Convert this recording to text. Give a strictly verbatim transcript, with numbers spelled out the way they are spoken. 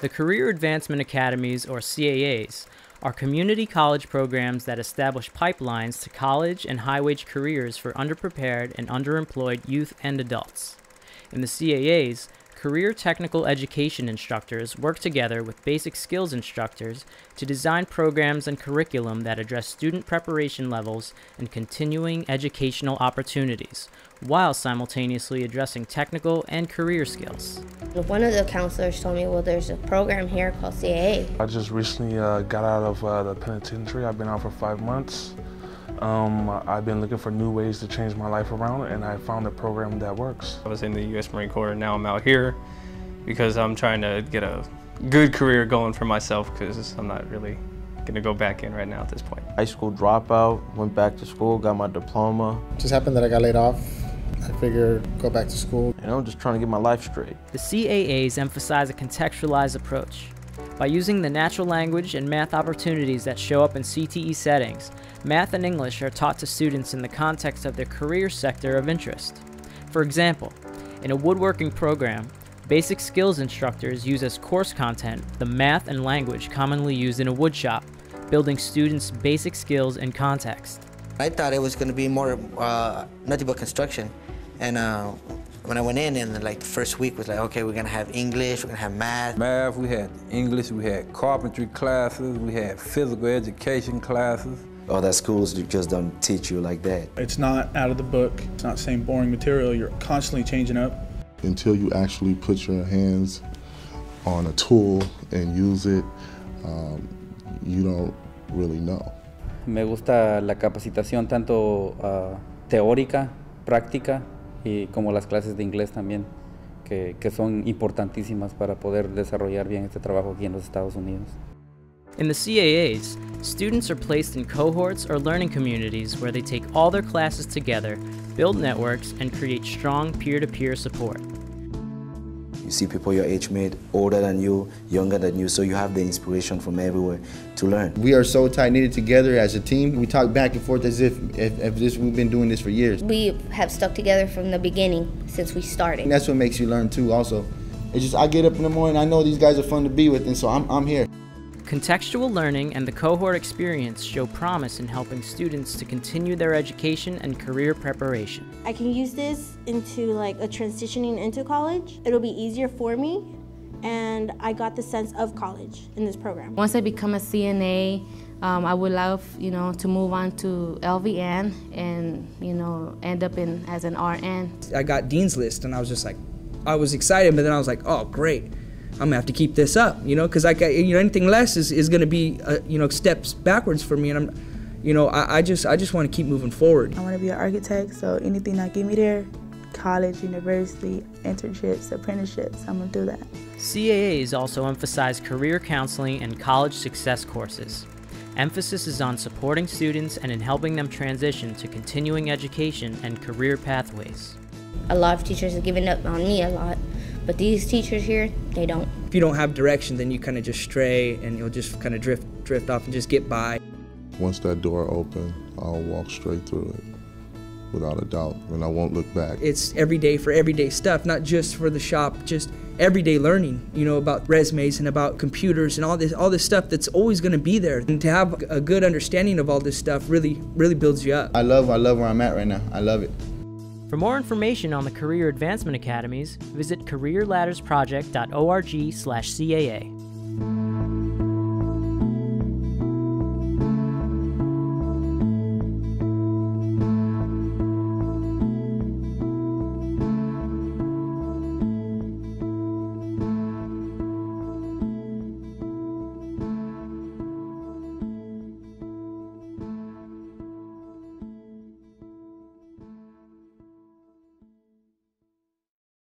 The Career Advancement Academies, or C A As, are community college programs that establish pipelines to college and high-wage careers for underprepared and underemployed youth and adults. In the C A As, career technical education instructors work together with basic skills instructors to design programs and curriculum that address student preparation levels and continuing educational opportunities, while simultaneously addressing technical and career skills. One of the counselors told me, well, there's a program here called C A A. I just recently uh, got out of uh, the penitentiary. I've been out for five months. Um, I've been looking for new ways to change my life around, and I found a program that works. I was in the U S Marine Corps, and now I'm out here because I'm trying to get a good career going for myself, because I'm not really going to go back in right now at this point. High school dropout, went back to school, got my diploma. It just happened that I got laid off. I figured go back to school. And I'm just trying to get my life straight. The C A As emphasize a contextualized approach. By using the natural language and math opportunities that show up in C T E settings, math and English are taught to students in the context of their career sector of interest. For example, in a woodworking program, basic skills instructors use as course content the math and language commonly used in a woodshop, building students' basic skills and context. I thought it was going to be more uh, nothing but construction, and uh, when I went in, and like the first week was like, okay, we're gonna have English, we're gonna have math. Math, we had English, we had carpentry classes, we had physical education classes. All that schools just don't teach you like that. It's not out of the book, it's not the same boring material, you're constantly changing up. Until you actually put your hands on a tool and use it, um, you don't really know. Me gusta la capacitación tanto uh, teórica, práctica, y como las clases de inglés también, que, que son importantísimas para poder desarrollar bien este trabajo aquí en los Estados Unidos. In the C A As, students are placed in cohorts or learning communities where they take all their classes together, build networks, and create strong peer-to-peer support. You see people your age mate, older than you, younger than you, so you have the inspiration from everywhere to learn. We are so tight-knitted together as a team. We talk back and forth as if, if, if this, we've been doing this for years. We have stuck together from the beginning since we started. And that's what makes you learn too also. It's just I get up in the morning, I know these guys are fun to be with, and so I'm, I'm here. Contextual learning and the cohort experience show promise in helping students to continue their education and career preparation. I can use this into like a transitioning into college. It'll be easier for me, and I got the sense of college in this program. Once I become a C N A, um, I would love, you know, to move on to L V N and, you know, end up in as an R N. I got Dean's List, and I was just like, I was excited, but then I was like, oh, great. I'm gonna have to keep this up, you know, because I, you know, anything less is, is gonna be, uh, you know, steps backwards for me, and I'm, you know, I, I just, I just want to keep moving forward. I want to be an architect, so anything that get me there, college, university, internships, apprenticeships, I'm gonna do that. C A As also emphasize career counseling and college success courses. Emphasis is on supporting students and in helping them transition to continuing education and career pathways. A lot of teachers have given up on me a lot. But these teachers here, they don't. If you don't have direction, then you kind of just stray, and you'll just kind of drift, drift off and just get by. Once that door opens, I'll walk straight through it, without a doubt, and I won't look back. It's everyday for everyday stuff, not just for the shop, just everyday learning, you know, about resumes and about computers and all this, all this stuff that's always going to be there. And to have a good understanding of all this stuff really, really builds you up. I love, I love where I'm at right now. I love it. For more information on the Career Advancement Academies, visit career ladders project dot org slash C A A.